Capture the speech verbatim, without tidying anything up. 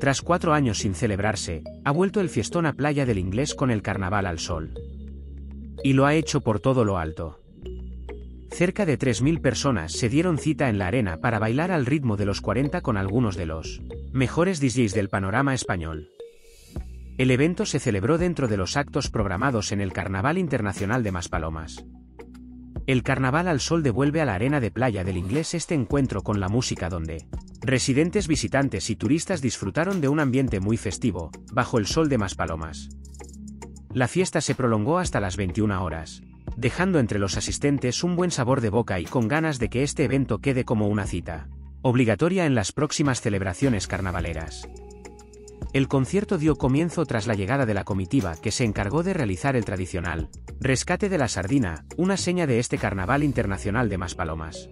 Tras cuatro años sin celebrarse, ha vuelto el fiestón a Playa del Inglés con el Carnaval al Sol. Y lo ha hecho por todo lo alto. Cerca de tres mil personas se dieron cita en la arena para bailar al ritmo de los cuarenta con algunos de los mejores D Js del panorama español. El evento se celebró dentro de los actos programados en el Carnaval Internacional de Maspalomas. El Carnaval al Sol devuelve a la arena de Playa del Inglés este encuentro con la música donde residentes, visitantes y turistas disfrutaron de un ambiente muy festivo, bajo el sol de Maspalomas. La fiesta se prolongó hasta las veintiuna horas, dejando entre los asistentes un buen sabor de boca y con ganas de que este evento quede como una cita obligatoria en las próximas celebraciones carnavaleras. El concierto dio comienzo tras la llegada de la comitiva que se encargó de realizar el tradicional rescate de la sardina, una seña de este Carnaval Internacional de Maspalomas.